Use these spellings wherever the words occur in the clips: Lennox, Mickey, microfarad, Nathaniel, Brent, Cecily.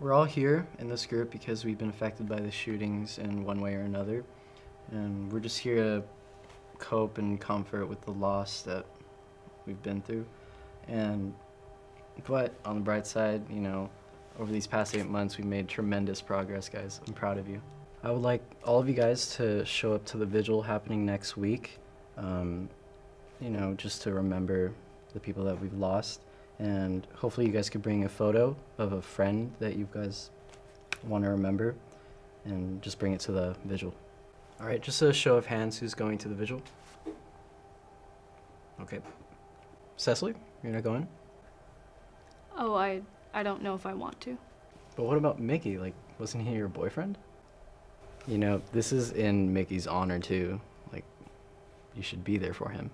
We're all here in this group because we've been affected by the shootings in one way or another, and we're just here to cope and comfort with the loss that we've been through. And but on the bright side, you know, over these past 8 months we've made tremendous progress, guys. I'm proud of you. I would like all of you guys to show up to the vigil happening next week, you know, just to remember the people that we've lost. And hopefully you guys could bring a photo of a friend that you guys want to remember and just bring it to the vigil. All right, just a show of hands, who's going to the vigil? Okay. Cecily, you're not going? Oh, I don't know if I want to. But what about Mickey? Like, wasn't he your boyfriend? You know, this is in Mickey's honor too. Like, you should be there for him.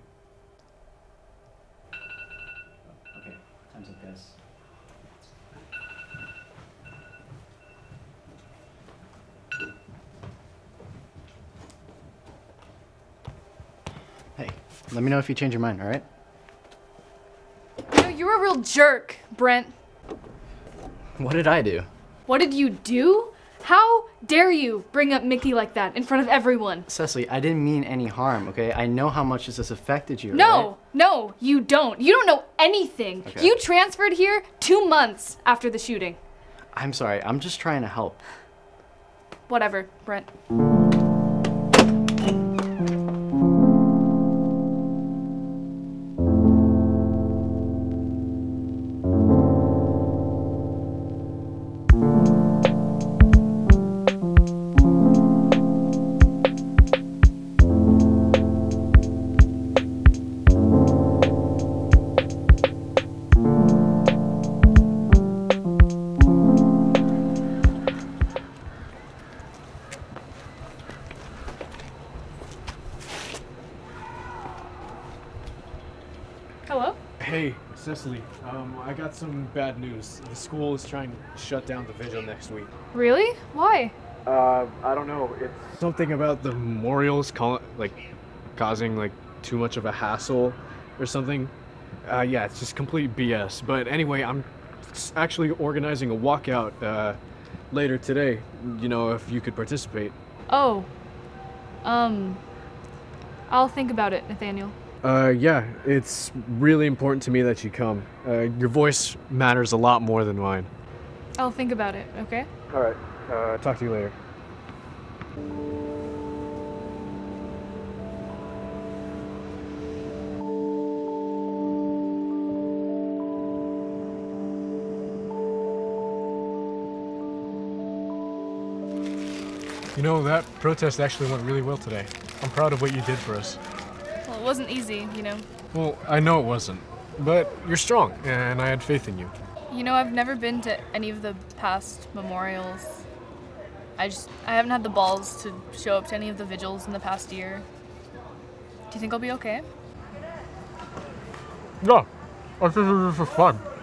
Okay, time's up, guys. Hey, let me know if you change your mind, all right? You're a real jerk, Brent. What did I do? What did you do? How dare you bring up Mickey like that in front of everyone? Cecily, I didn't mean any harm, okay? I know how much this has affected you, no, right? No, you don't. You don't know anything. Okay. You transferred here 2 months after the shooting. I'm sorry, I'm just trying to help. Whatever, Brent. Hey, Cecily, I got some bad news. The school is trying to shut down the vigil next week. Really? Why? I don't know. It's something about the memorials causing too much of a hassle or something. Yeah, it's just complete BS. But anyway, I'm actually organizing a walkout later today, you know, if you could participate. Oh, I'll think about it, Nathaniel. Yeah, it's really important to me that you come. Your voice matters a lot more than mine. I'll think about it, okay? All right, talk to you later. You know, that protest actually went really well today. I'm proud of what you did for us. Well, it wasn't easy, you know. Well, I know it wasn't, but you're strong, and I had faith in you. You know, I've never been to any of the past memorials. I haven't had the balls to show up to any of the vigils in the past year. Do you think I'll be okay? Yeah, I think this is for fun.